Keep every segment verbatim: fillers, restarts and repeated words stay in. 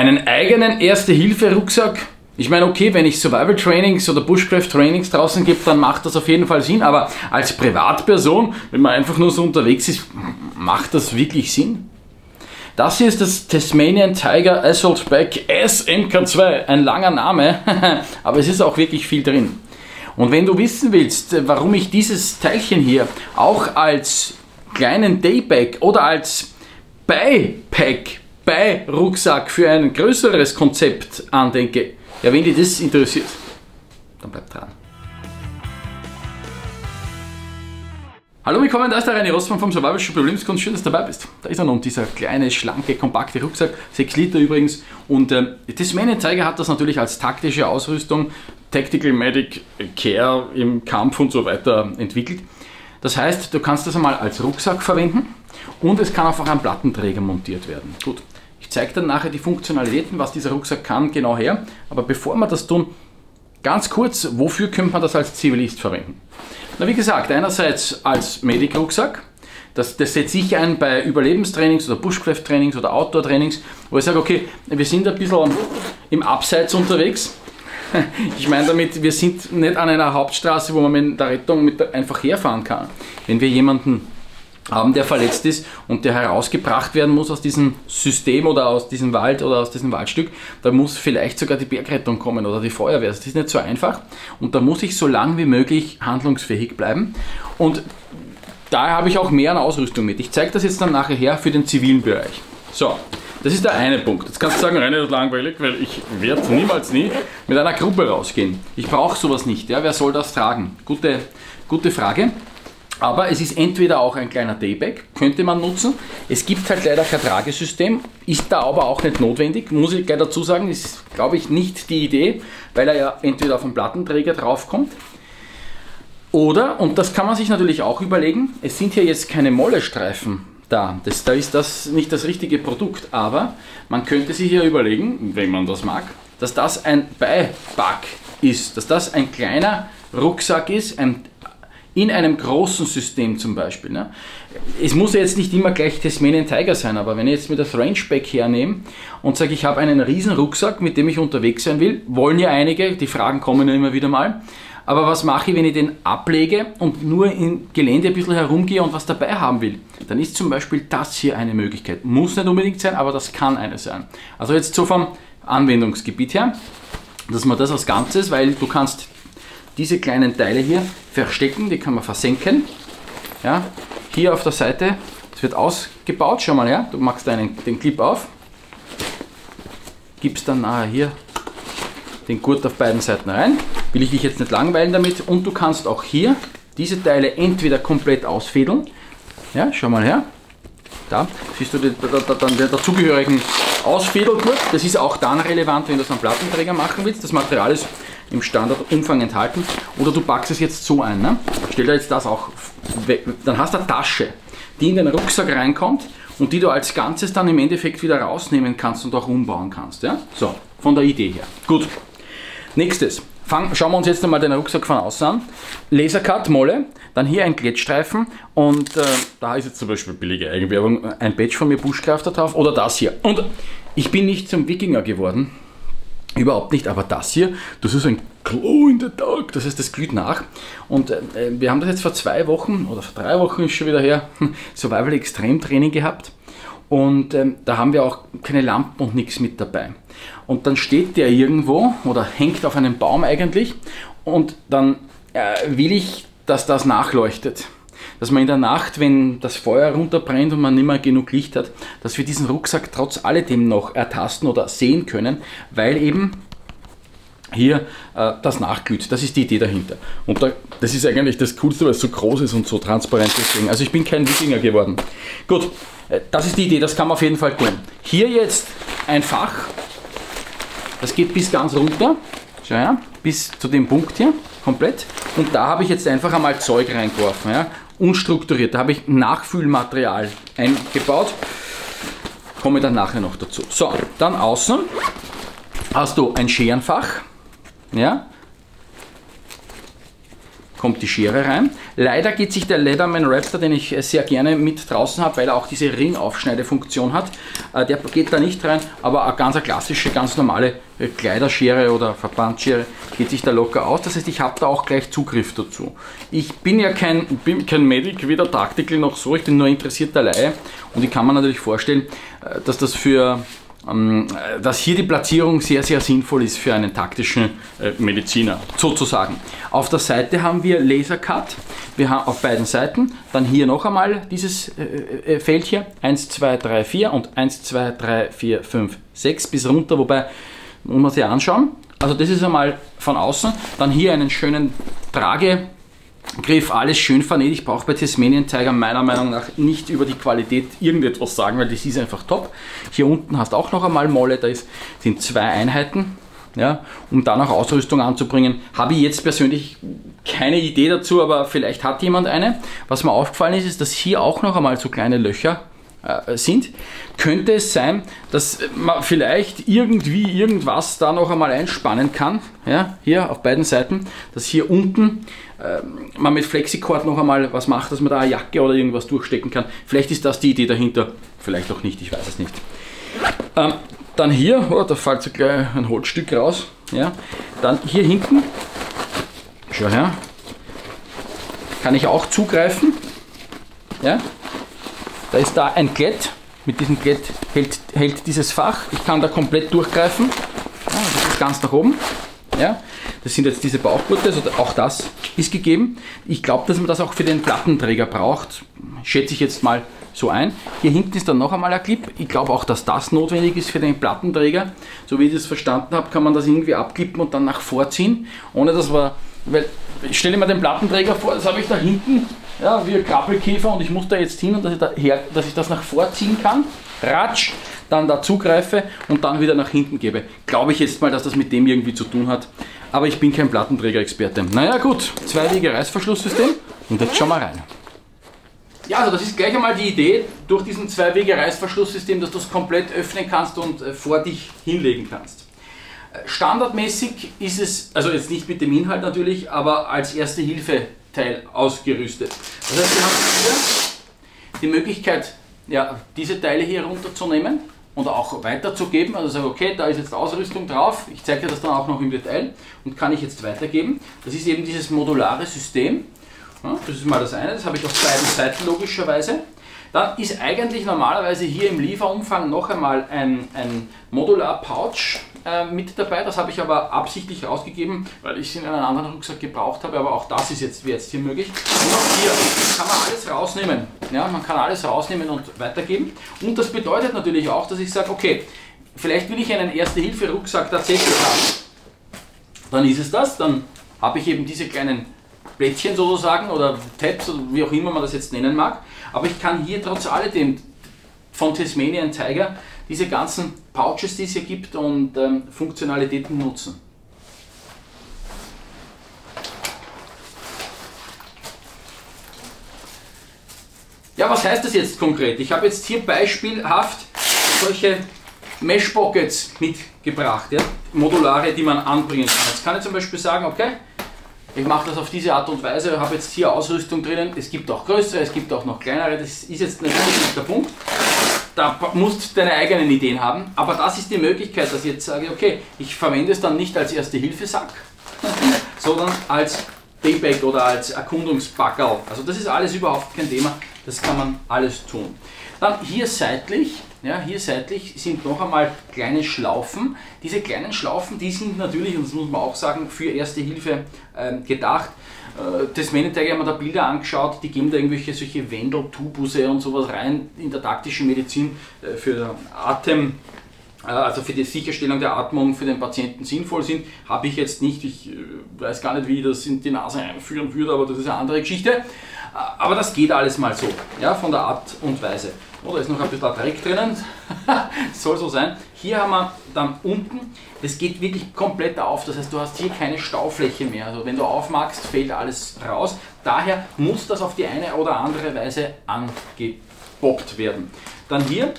einen eigenen Erste-Hilfe-Rucksack. Ich meine, okay, wenn ich Survival-Trainings oder Bushcraft-Trainings draußen gebe, dann macht das auf jeden Fall Sinn, aber als Privatperson, wenn man einfach nur so unterwegs ist, macht das wirklich Sinn? Das hier ist das Tasmanian Tiger Assault Pack S M K zwei, ein langer Name, aber es ist auch wirklich viel drin. Und wenn du wissen willst, warum ich dieses Teilchen hier auch als kleinen Daypack oder als Beipack, Beirucksack für ein größeres Konzept andenke, ja, wenn dich das interessiert, dann bleib dran. Hallo, willkommen, da ist der Reini Rossmann vom Survival Shop Lebenskunst. Schön, dass du dabei bist. Da ist er nun, dieser kleine, schlanke, kompakte Rucksack, sechs Liter übrigens. Und äh, Tasmanian Tiger hat das natürlich als taktische Ausrüstung, Tactical Medic Care im Kampf und so weiter entwickelt. Das heißt, du kannst das einmal als Rucksack verwenden und es kann auch an Plattenträger montiert werden. Gut. Ich zeige dann nachher die Funktionalitäten, was dieser Rucksack kann, genau her. Aber bevor wir das tun, ganz kurz, wofür könnte man das als Zivilist verwenden? Na, wie gesagt, einerseits als Medic-Rucksack. Das, das setze ich ein bei Überlebenstrainings oder Bushcraft-Trainings oder Outdoor-Trainings, wo ich sage, okay, wir sind ein bisschen im Abseits unterwegs. Ich meine damit, wir sind nicht an einer Hauptstraße, wo man mit der Rettung mit der einfach herfahren kann. Wenn wir jemanden haben, der verletzt ist und der herausgebracht werden muss aus diesem System oder aus diesem Wald oder aus diesem Waldstück, da muss vielleicht sogar die Bergrettung kommen oder die Feuerwehr. Das ist nicht so einfach und da muss ich so lange wie möglich handlungsfähig bleiben und daher habe ich auch mehr an Ausrüstung mit. Ich zeige das jetzt dann nachher her für den zivilen Bereich. So, das ist der eine Punkt. Jetzt kannst du sagen, Reini, das ist langweilig, weil ich werde niemals nie mit einer Gruppe rausgehen. Ich brauche sowas nicht. Ja? Wer soll das tragen? Gute, gute Frage. Aber es ist entweder auch ein kleiner Daypack, könnte man nutzen. Es gibt halt leider kein Tragesystem, ist da aber auch nicht notwendig, muss ich gleich dazu sagen, ist glaube ich nicht die Idee, weil er ja entweder auf den Plattenträger draufkommt. Oder, und das kann man sich natürlich auch überlegen, es sind hier jetzt keine Mollestreifen da, das, da ist das nicht das richtige Produkt, aber man könnte sich hier überlegen, wenn man das mag, dass das ein Beipack ist, dass das ein kleiner Rucksack ist, ein in einem großen System zum Beispiel. Ne? Es muss ja jetzt nicht immer gleich Tasmanian Tiger sein, aber wenn ich jetzt mir das Range Pack hernehme und sage, ich habe einen riesen Rucksack, mit dem ich unterwegs sein will, wollen ja einige, die Fragen kommen ja immer wieder mal, aber was mache ich, wenn ich den ablege und nur im Gelände ein bisschen herumgehe und was dabei haben will? Dann ist zum Beispiel das hier eine Möglichkeit. Muss nicht unbedingt sein, aber das kann eine sein. Also jetzt so vom Anwendungsgebiet her, dass man das als Ganzes, weil du kannst diese kleinen Teile hier verstecken, die kann man versenken. Ja, hier auf der Seite, das wird ausgebaut, schau mal her, du machst einen, den Clip auf, gibst dann nachher hier den Gurt auf beiden Seiten rein, will ich dich jetzt nicht langweilen damit und du kannst auch hier diese Teile entweder komplett ausfädeln, ja, schau mal her, da siehst du den, den, den dazugehörigen Ausfädelgurt, das ist auch dann relevant, wenn du es am Plattenträger machen willst, das Material ist im Standardumfang enthalten oder du packst es jetzt so ein, ne? Stell dir jetzt das auch weg, dann hast du eine Tasche, die in den Rucksack reinkommt und die du als Ganzes dann im Endeffekt wieder rausnehmen kannst und auch umbauen kannst, ja? So, von der Idee her. Gut, nächstes, Fang, schauen wir uns jetzt einmal den Rucksack von außen an, Lasercut, Molle, dann hier ein Klettstreifen und äh, da ist jetzt zum Beispiel billige Eigenwerbung, ein Badge von mir, Bushcraft da drauf oder das hier und ich bin nicht zum Wikinger geworden, überhaupt nicht, aber das hier, das ist ein Glow in the Dark, das heißt, das glüht nach. Und äh, wir haben das jetzt vor zwei Wochen oder vor drei Wochen ist schon wieder her, Survival Extrem Training gehabt. Und ähm, da haben wir auch keine Lampen und nichts mit dabei. Und dann steht der irgendwo oder hängt auf einem Baum eigentlich und dann äh, will ich, dass das nachleuchtet. Dass man in der Nacht, wenn das Feuer runterbrennt und man nicht mehr genug Licht hat, dass wir diesen Rucksack trotz alledem noch ertasten oder sehen können, weil eben hier äh, das nachglüht. Das ist die Idee dahinter. Und da, das ist eigentlich das Coolste, weil es so groß ist und so transparent ist. Also ich bin kein Wikinger geworden. Gut, äh, das ist die Idee, das kann man auf jeden Fall tun. Hier jetzt ein Fach, das geht bis ganz runter, schau her, bis zu dem Punkt hier, komplett. Und da habe ich jetzt einfach einmal Zeug reingeworfen. Ja? Unstrukturiert, da habe ich Nachfüllmaterial eingebaut, komme dann nachher noch dazu. So, dann außen hast du ein Scherenfach, ja, kommt die Schere rein. Leider geht sich der Leatherman Raptor, den ich sehr gerne mit draußen habe, weil er auch diese Ringaufschneidefunktion hat, der geht da nicht rein, aber eine ganz klassische, ganz normale Kleiderschere oder Verbandschere geht sich da locker aus. Das heißt, ich habe da auch gleich Zugriff dazu. Ich bin ja kein, bin kein Medic, weder Tactical noch so, ich bin nur interessierter Laie und ich kann mir natürlich vorstellen, dass das für... dass hier die Platzierung sehr, sehr sinnvoll ist für einen taktischen Mediziner, sozusagen. Auf der Seite haben wir Laser Cut, wir haben auf beiden Seiten, dann hier noch einmal dieses Feld hier, eins, zwei, drei, vier und eins, zwei, drei, vier, fünf, sechs bis runter, wobei, muss man sich anschauen, also das ist einmal von außen, dann hier einen schönen Trage Griff, alles schön vernäht. Ich brauche bei Tasmanian Tiger meiner Meinung nach nicht über die Qualität irgendetwas sagen, weil das ist einfach top. Hier unten hast du auch noch einmal Molle, da ist, sind zwei Einheiten, ja, um da noch Ausrüstung anzubringen. Habe ich jetzt persönlich keine Idee dazu, aber vielleicht hat jemand eine. Was mir aufgefallen ist, ist, dass hier auch noch einmal so kleine Löcher äh, sind. Könnte es sein, dass man vielleicht irgendwie irgendwas da noch einmal einspannen kann, ja, hier auf beiden Seiten, dass hier unten man mit Flexicord noch einmal was macht, dass man da eine Jacke oder irgendwas durchstecken kann. Vielleicht ist das die Idee dahinter, vielleicht auch nicht, ich weiß es nicht. Ähm, dann hier, oh, da fällt so gleich ein Holzstück raus. Ja. Dann hier hinten, schau her, kann ich auch zugreifen. Ja. Da ist da ein Klett, mit diesem Klett hält, hält dieses Fach. Ich kann da komplett durchgreifen, ja, das ist ganz nach oben. Ja. Das sind jetzt diese Bauchgurte, also auch das ist gegeben. Ich glaube, dass man das auch für den Plattenträger braucht, schätze ich jetzt mal so ein. Hier hinten ist dann noch einmal ein Clip. Ich glaube auch, dass das notwendig ist für den Plattenträger. So wie ich das verstanden habe, kann man das irgendwie abklippen und dann nach vorziehen, ohne dass man, weil, ich stelle mir den Plattenträger vor, das habe ich da hinten, ja, wie ein Krabbelkäfer und ich muss da jetzt hin und dass ich, da her, dass ich das nach vorziehen kann, ratsch, dann da zugreife und dann wieder nach hinten gebe. Glaube ich jetzt mal, dass das mit dem irgendwie zu tun hat. Aber ich bin kein Plattenträger-Experte. Naja gut, zweiwege Reißverschlusssystem und jetzt schauen wir rein. Ja, also das ist gleich einmal die Idee, durch diesen zweiwege Reißverschlusssystem, dass du es komplett öffnen kannst und vor dich hinlegen kannst. Standardmäßig ist es, also jetzt nicht mit dem Inhalt natürlich, aber als Erste-Hilfe-Teil ausgerüstet. Das heißt, wir haben hier die Möglichkeit, ja, diese Teile hier runterzunehmen und auch weiterzugeben, also sage, okay, da ist jetzt Ausrüstung drauf, ich zeige dir das dann auch noch im Detail und kann ich jetzt weitergeben. Das ist eben dieses modulare System, ja, das ist mal das eine, das habe ich auf beiden Seiten logischerweise. Dann ist eigentlich normalerweise hier im Lieferumfang noch einmal ein, ein modular Pouch äh, mit dabei, das habe ich aber absichtlich rausgegeben, weil ich es in einem anderen Rucksack gebraucht habe, aber auch das ist jetzt, jetzt hier möglich. Und auch hier kann man alles rausnehmen, ja, man kann alles rausnehmen und weitergeben und das bedeutet natürlich auch, dass ich sage, okay, vielleicht will ich einen Erste-Hilfe-Rucksack tatsächlich haben, dann ist es das, dann habe ich eben diese kleinen Plättchen sozusagen oder Tabs oder wie auch immer man das jetzt nennen mag, aber ich kann hier trotz alledem von Tasmanian Tiger diese ganzen Pouches, die es hier gibt und ähm, Funktionalitäten nutzen. Ja, was heißt das jetzt konkret? Ich habe jetzt hier beispielhaft solche Mesh Pockets mitgebracht, ja? Modulare, die man anbringen kann. Jetzt kann ich zum Beispiel sagen, okay, ich mache das auf diese Art und Weise, habe jetzt hier Ausrüstung drinnen, es gibt auch größere, es gibt auch noch kleinere, das ist jetzt natürlich nicht der Punkt, da musst du deine eigenen Ideen haben, aber das ist die Möglichkeit, dass ich jetzt sage, okay, ich verwende es dann nicht als Erste-Hilfe-Sack, sondern als Daybag oder als Erkundungspackerl, also das ist alles überhaupt kein Thema, das kann man alles tun. Dann hier seitlich, ja, hier seitlich sind noch einmal kleine Schlaufen. Diese kleinen Schlaufen, die sind natürlich, und das muss man auch sagen, für Erste Hilfe ähm, gedacht. Äh, Tasmanian Tiger haben wir da Bilder angeschaut, die geben da irgendwelche solche Wendel, Tubusse und sowas rein in der taktischen Medizin äh, für Atem, äh, also für die Sicherstellung der Atmung für den Patienten sinnvoll sind. Habe ich jetzt nicht, ich äh, weiß gar nicht, wie ich das in die Nase einführen würde, aber das ist eine andere Geschichte. Aber das geht alles mal so, ja, von der Art und Weise. Oh, da ist noch ein bisschen Dreck drinnen, soll so sein. Hier haben wir dann unten, das geht wirklich komplett auf, das heißt, du hast hier keine Staufläche mehr. Also wenn du aufmachst, fällt alles raus. Daher muss das auf die eine oder andere Weise angepoppt werden. Dann hier,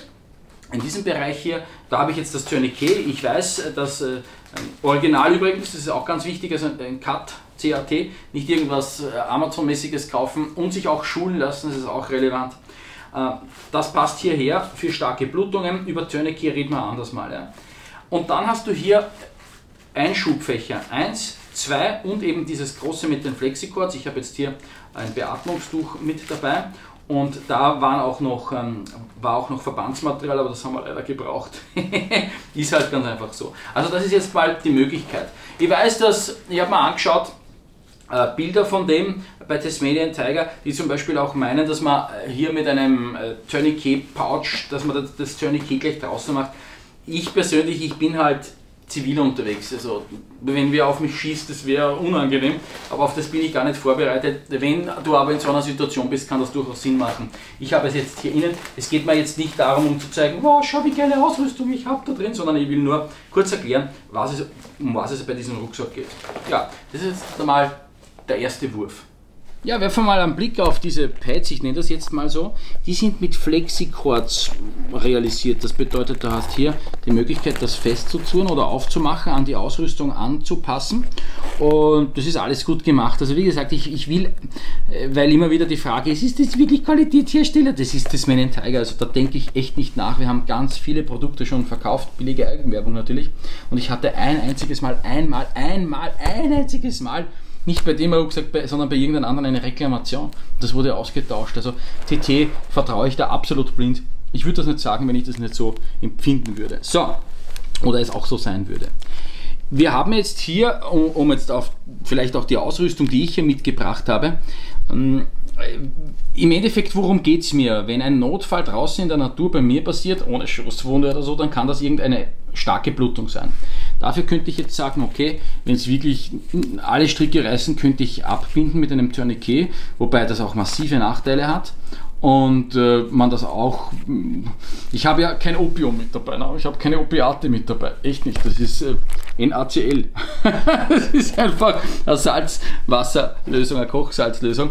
in diesem Bereich hier, da habe ich jetzt das Tourniquet. Ich weiß, dass, äh, original übrigens, das ist auch ganz wichtig, also ein C A T C A T, nicht irgendwas Amazon-mäßiges kaufen und sich auch schulen lassen, das ist auch relevant. Das passt hierher für starke Blutungen, über Zönicke reden wir anders mal. Ja. Und dann hast du hier Einschubfächer, eins, zwei und eben dieses große mit den Flexicords. Ich habe jetzt hier ein Beatmungstuch mit dabei und da waren auch noch, ähm, war auch noch Verbandsmaterial, aber das haben wir leider gebraucht. Ist halt ganz einfach so. Also das ist jetzt mal die Möglichkeit. Ich weiß, dass, ich habe mir angeschaut, äh, Bilder von dem bei Tasmanian Tiger, die zum Beispiel auch meinen, dass man hier mit einem äh, Tourniquet-Pouch, dass man das, das Tourniquet gleich draußen macht. Ich persönlich, ich bin halt zivil unterwegs, also wenn wer auf mich schießt, das wäre unangenehm, aber auf das bin ich gar nicht vorbereitet. Wenn du aber in so einer Situation bist, kann das durchaus Sinn machen. Ich habe es jetzt hier innen, es geht mir jetzt nicht darum, um zu zeigen, wow, schau, wie geile Ausrüstung ich habe da drin, sondern ich will nur kurz erklären, was es, um was es bei diesem Rucksack geht. Ja, das ist jetzt einmal der erste Wurf. Ja, werfen wir mal einen Blick auf diese Pads, ich nenne das jetzt mal so, die sind mit Flexicords realisiert. Das bedeutet, du hast hier die Möglichkeit, das festzuzurren oder aufzumachen, an die Ausrüstung anzupassen und das ist alles gut gemacht. Also wie gesagt, ich, ich will, weil immer wieder die Frage ist, ist das wirklich Qualitätshersteller? Das ist das Tasmanian Tiger, also da denke ich echt nicht nach. Wir haben ganz viele Produkte schon verkauft, billige Eigenwerbung natürlich, und ich hatte ein einziges Mal, einmal, einmal, ein einziges Mal, nicht bei dem Rucksack, sondern bei irgendeinem anderen eine Reklamation. Das wurde ausgetauscht. Also T T vertraue ich da absolut blind. Ich würde das nicht sagen, wenn ich das nicht so empfinden würde. So, oder es auch so sein würde. Wir haben jetzt hier, um, um jetzt auf vielleicht auch die Ausrüstung, die ich hier mitgebracht habe, ähm, im Endeffekt, worum geht es mir? Wenn ein Notfall draußen in der Natur bei mir passiert, ohne Schusswunde oder so, dann kann das irgendeine starke Blutung sein. Dafür könnte ich jetzt sagen, okay, wenn es wirklich alle Stricke reißen, könnte ich abbinden mit einem Tourniquet, wobei das auch massive Nachteile hat und äh, man das auch, ich habe ja kein Opium mit dabei, ne? Ich habe keine Opiate mit dabei, echt nicht, das ist äh, N A C L, das ist einfach eine Salzwasserlösung, eine Kochsalzlösung.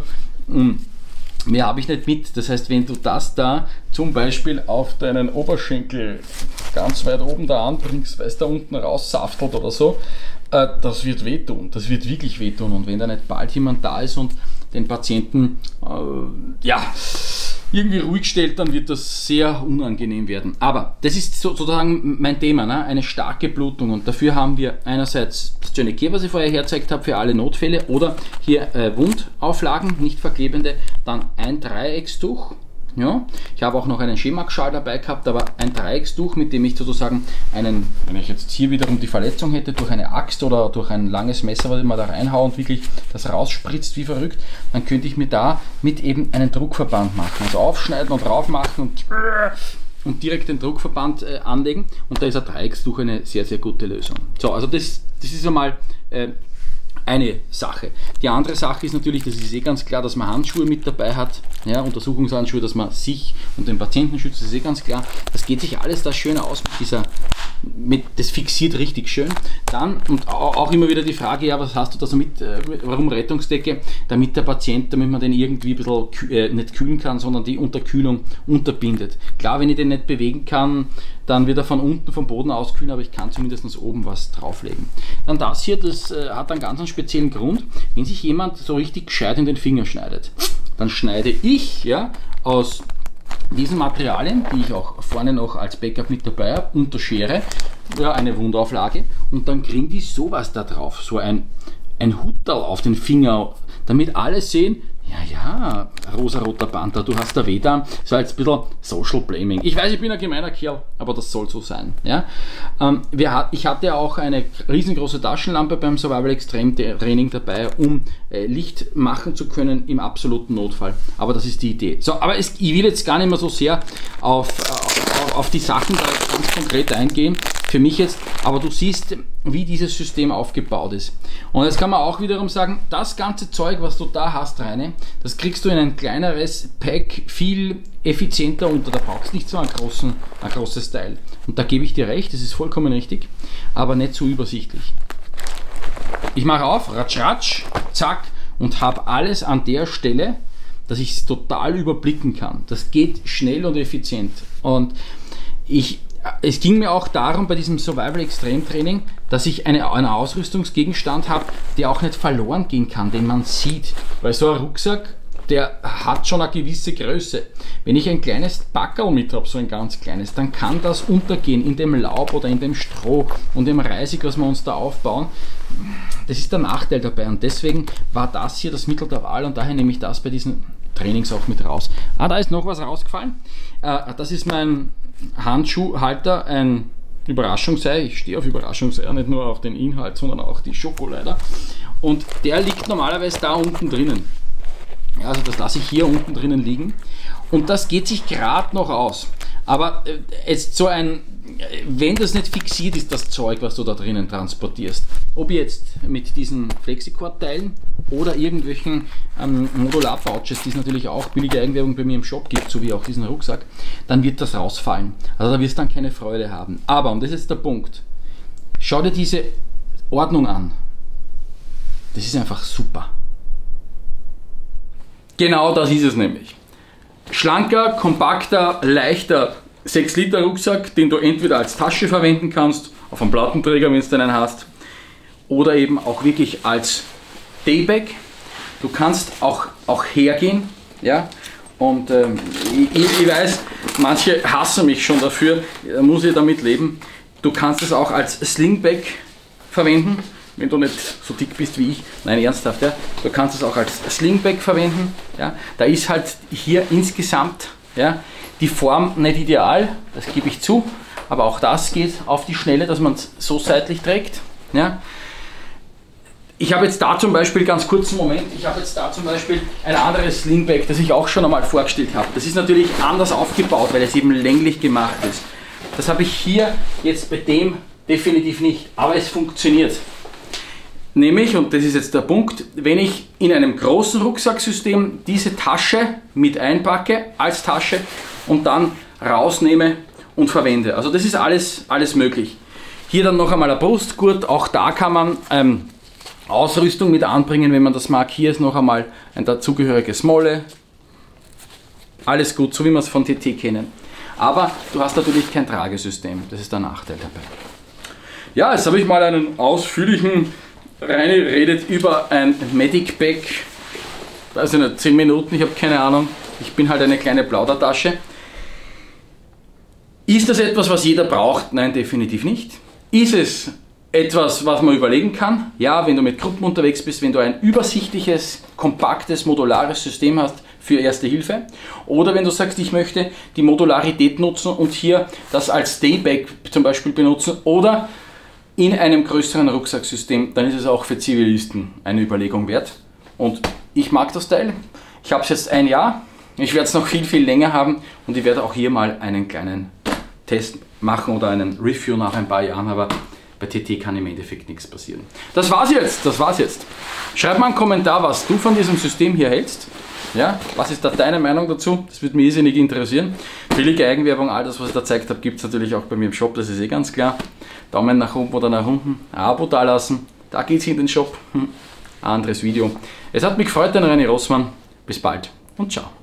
Mehr habe ich nicht mit, das heißt, wenn du das da zum Beispiel auf deinen Oberschenkel ganz weit oben da anbringst, weil es da unten raussaftelt oder so, äh, das wird wehtun, das wird wirklich wehtun, und wenn da nicht bald jemand da ist und den Patienten äh, ja, irgendwie ruhig stellt, dann wird das sehr unangenehm werden. Aber das ist sozusagen mein Thema, ne? Eine starke Blutung, und dafür haben wir einerseits das Tourniquet, was ich vorher hergezeigt habe, für alle Notfälle, oder hier äh, Wundauflagen, nicht verklebende, dann ein Dreieckstuch. Ja, ich habe auch noch einen Schemackschal dabei gehabt, aber ein Dreieckstuch, mit dem ich sozusagen einen, wenn ich jetzt hier wiederum die Verletzung hätte, durch eine Axt oder durch ein langes Messer, was ich mal da reinhaue und wirklich das rausspritzt wie verrückt, dann könnte ich mir da mit eben einen Druckverband machen. Also aufschneiden und raufmachen und, und direkt den Druckverband äh, anlegen, und da ist ein Dreieckstuch eine sehr, sehr gute Lösung. So, also das, das ist einmal... Äh, eine Sache. Die andere Sache ist natürlich, das ist eh ganz klar, dass man Handschuhe mit dabei hat, ja, Untersuchungshandschuhe, dass man sich und den Patienten schützt, das ist eh ganz klar. Das geht sich alles da schön aus mit dieser, mit, das fixiert richtig schön. Dann, und auch immer wieder die Frage, ja, was hast du da so mit, äh, warum Rettungsdecke? Damit der Patient, damit man den irgendwie ein bisschen kühl, äh, nicht kühlen kann, sondern die Unterkühlung unterbindet. Klar, wenn ich den nicht bewegen kann, dann wird er von unten vom Boden auskühlen, aber ich kann zumindest oben was drauflegen. Dann das hier, das äh, hat einen ganz speziellen Grund, wenn sich jemand so richtig gescheit in den Finger schneidet, dann schneide ich ja aus diesen Materialien, die ich auch vorne noch als Backup mit dabei habe, unter Schere, ja, eine Wundauflage, und dann kriege ich sowas da drauf, so ein, ein Hutterl auf den Finger, damit alle sehen, ja, ja, rosa-roter Panther, du hast da weh da, so ein bisschen Social Blaming. Ich weiß, ich bin ein gemeiner Kerl, aber das soll so sein. Ja? Ähm, wir, ich hatte auch eine riesengroße Taschenlampe beim Survival Extreme Training dabei, um äh, Licht machen zu können im absoluten Notfall. Aber das ist die Idee. So, aber es, ich will jetzt gar nicht mehr so sehr auf, auf, auf die Sachen da ganz konkret eingehen, für mich jetzt, aber du siehst, wie dieses System aufgebaut ist. Und jetzt kann man auch wiederum sagen, das ganze Zeug, was du da hast, Reini, das kriegst du in ein kleineres Pack viel effizienter unter. Da brauchst du nicht so einen großen, ein großes Teil. Und da gebe ich dir recht, das ist vollkommen richtig, aber nicht so übersichtlich. Ich mache auf, ratsch, ratsch, zack, und habe alles an der Stelle, dass ich es total überblicken kann. Das geht schnell und effizient. Und ich es ging mir auch darum bei diesem Survival-Extrem-Training, dass ich eine, einen Ausrüstungsgegenstand habe, der auch nicht verloren gehen kann, den man sieht. Weil so ein Rucksack, der hat schon eine gewisse Größe. Wenn ich ein kleines Packerl mit habe, so ein ganz kleines, dann kann das untergehen in dem Laub oder in dem Stroh und dem Reisig, was wir uns da aufbauen. Das ist der Nachteil dabei und deswegen war das hier das Mittel der Wahl und daher nehme ich das bei diesen Trainings auch mit raus. Ah, da ist noch was rausgefallen. Das ist mein Handschuhhalter, ein Überraschungsei. Ich stehe auf Überraschungseier, nicht nur auf den Inhalt, sondern auch die Schokolade. Und der liegt normalerweise da unten drinnen. Also das lasse ich hier unten drinnen liegen und das geht sich gerade noch aus. Aber jetzt so ein, wenn das nicht fixiert ist, das Zeug, was du da drinnen transportierst, ob jetzt mit diesen Flexicord-Teilen oder irgendwelchen ähm, Modular-Pouches, die es natürlich auch billige Eigenwerbung bei mir im Shop gibt, so wie auch diesen Rucksack, dann wird das rausfallen. Also da wirst du dann keine Freude haben. Aber, und das ist jetzt der Punkt, schau dir diese Ordnung an. Das ist einfach super. Genau das ist es nämlich. Schlanker, kompakter, leichter sechs Liter Rucksack, den du entweder als Tasche verwenden kannst, auf einem Plattenträger, wenn du einen hast, oder eben auch wirklich als Daybag. Du kannst auch, auch hergehen, ja, und ähm, ich, ich weiß, manche hassen mich schon dafür, da muss ich damit leben. Du kannst es auch als Slingbag verwenden, wenn du nicht so dick bist wie ich, nein, ernsthaft, ja, du kannst es auch als Slingbag verwenden, ja, da ist halt hier insgesamt, ja, die Form nicht ideal, das gebe ich zu, aber auch das geht auf die Schnelle, dass man es so seitlich trägt, ja. Ich habe jetzt da zum Beispiel, ganz kurzen Moment, ich habe jetzt da zum Beispiel ein anderes Slingbag, das ich auch schon einmal vorgestellt habe, das ist natürlich anders aufgebaut, weil es eben länglich gemacht ist, das habe ich hier jetzt bei dem definitiv nicht, aber es funktioniert. Nämlich, und das ist jetzt der Punkt, wenn ich in einem großen Rucksacksystem diese Tasche mit einpacke als Tasche und dann rausnehme und verwende. Also das ist alles, alles möglich. Hier dann noch einmal ein Brustgurt, auch da kann man ähm, Ausrüstung mit anbringen, wenn man das mag. Hier ist noch einmal ein dazugehöriges Molle. Alles gut, so wie wir es von T T kennen. Aber du hast natürlich kein Tragesystem, das ist der Nachteil dabei. Ja, jetzt habe ich mal einen ausführlichen... Reini redet über ein Medic-Bag, also in zehn Minuten, ich habe keine Ahnung, ich bin halt eine kleine Plaudertasche. Ist das etwas, was jeder braucht? Nein, definitiv nicht. Ist es etwas, was man überlegen kann? Ja, wenn du mit Gruppen unterwegs bist, wenn du ein übersichtliches, kompaktes, modulares System hast für Erste Hilfe oder wenn du sagst, ich möchte die Modularität nutzen und hier das als Daybag zum Beispiel benutzen oder in einem größeren Rucksacksystem, dann ist es auch für Zivilisten eine Überlegung wert. Und ich mag das Teil. Ich habe es jetzt ein Jahr. Ich werde es noch viel, viel länger haben. Und ich werde auch hier mal einen kleinen Test machen oder einen Review nach ein paar Jahren. Aber bei T T kann im Endeffekt nichts passieren. Das war's jetzt. Das war's jetzt. Schreib mal einen Kommentar, was du von diesem System hier hältst. Ja, was ist da deine Meinung dazu? Das würde mich irrsinnig interessieren. Billige Eigenwerbung, all das, was ich da gezeigt habe, gibt es natürlich auch bei mir im Shop, das ist eh ganz klar. Daumen nach oben oder nach unten, ein Abo dalassen, da geht's in den Shop. Ein anderes Video. Es hat mich gefreut, dein Reini Rossmann. Bis bald und ciao.